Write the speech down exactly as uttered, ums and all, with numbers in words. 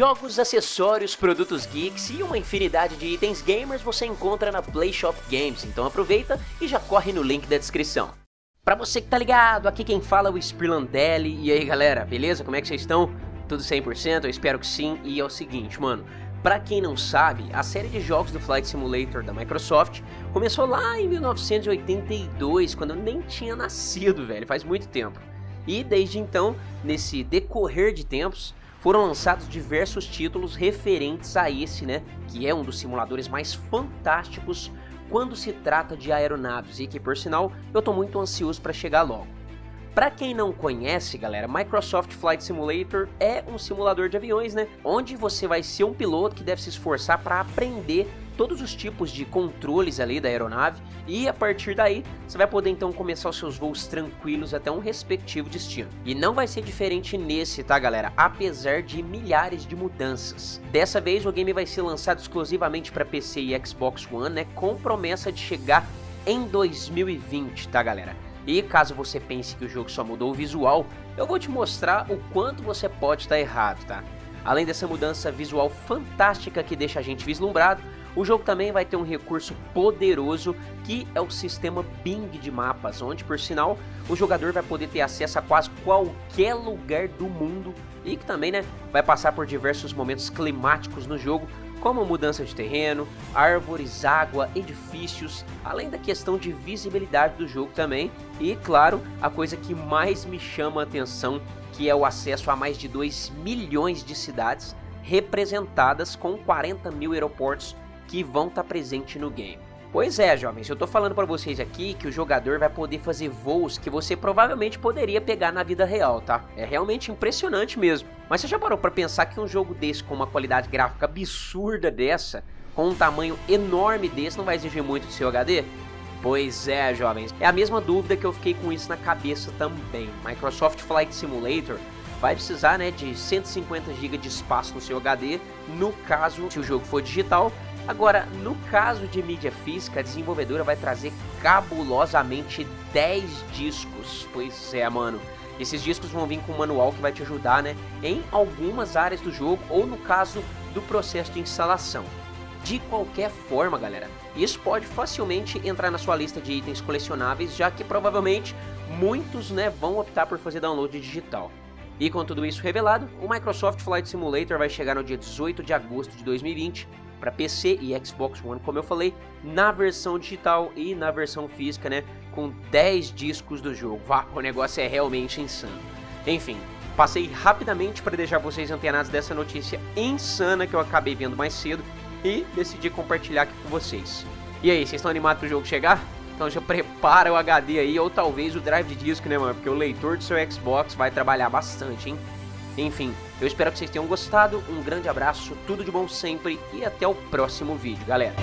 Jogos, acessórios, produtos geeks e uma infinidade de itens gamers você encontra na PLAYSHOP GAMES, então aproveita e já corre no link da descrição. Pra você que tá ligado, aqui quem fala é o Spirlandelli, e aí galera, beleza? Como é que vocês estão? Tudo cem por cento? Eu espero que sim, e é o seguinte, mano, pra quem não sabe, a série de jogos do Flight Simulator da Microsoft começou lá em mil novecentos e oitenta e dois, quando eu nem tinha nascido, velho, faz muito tempo. E desde então, nesse decorrer de tempos, foram lançados diversos títulos referentes a esse, né, que é um dos simuladores mais fantásticos quando se trata de aeronaves, e que, por sinal, eu tô muito ansioso para chegar logo. Para quem não conhece, galera, Microsoft Flight Simulator é um simulador de aviões, né, onde você vai ser um piloto que deve se esforçar para aprender todos os tipos de controles ali da aeronave, e a partir daí você vai poder então começar os seus voos tranquilos até um respectivo destino. E não vai ser diferente nesse, tá galera, apesar de milhares de mudanças. Dessa vez o game vai ser lançado exclusivamente para P C e Xbox One, né, com promessa de chegar em dois mil e vinte, tá galera? E caso você pense que o jogo só mudou o visual, eu vou te mostrar o quanto você pode estar errado, tá? Além dessa mudança visual fantástica que deixa a gente vislumbrado, o jogo também vai ter um recurso poderoso que é o sistema Bing de mapas, onde, por sinal, o jogador vai poder ter acesso a quase qualquer lugar do mundo e que também, né, vai passar por diversos momentos climáticos no jogo, como mudança de terreno, árvores, água, edifícios, além da questão de visibilidade do jogo também e, claro, a coisa que mais me chama a atenção, que é o acesso a mais de dois milhões de cidades representadas com quarenta mil aeroportos que vão estar presentes no game. Pois é, jovens, eu tô falando para vocês aqui que o jogador vai poder fazer voos que você provavelmente poderia pegar na vida real, tá? É realmente impressionante mesmo. Mas você já parou para pensar que um jogo desse, com uma qualidade gráfica absurda dessa, com um tamanho enorme desse, não vai exigir muito do seu H D? Pois é, jovens, é a mesma dúvida que eu fiquei com isso na cabeça também. Microsoft Flight Simulator vai precisar, né, de cento e cinquenta gigas de espaço no seu H D, no caso, se o jogo for digital. Agora, no caso de mídia física, a desenvolvedora vai trazer cabulosamente dez discos. Pois é, mano. Esses discos vão vir com um manual que vai te ajudar, né, em algumas áreas do jogo ou, no caso, do processo de instalação. De qualquer forma, galera, isso pode facilmente entrar na sua lista de itens colecionáveis, já que provavelmente muitos, né, vão optar por fazer download digital. E com tudo isso revelado, o Microsoft Flight Simulator vai chegar no dia dezoito de agosto de dois mil e vinte para P C e Xbox One, como eu falei, na versão digital e na versão física, né, com dez discos do jogo. Vá, o negócio é realmente insano. Enfim, passei rapidamente para deixar vocês antenados dessa notícia insana que eu acabei vendo mais cedo e decidi compartilhar aqui com vocês. E aí, vocês estão animados para o jogo chegar? Então já prepara o H D aí, ou talvez o drive de disco, né, mano? Porque o leitor do seu Xbox vai trabalhar bastante, hein? Enfim, eu espero que vocês tenham gostado, um grande abraço, tudo de bom sempre e até o próximo vídeo, galera.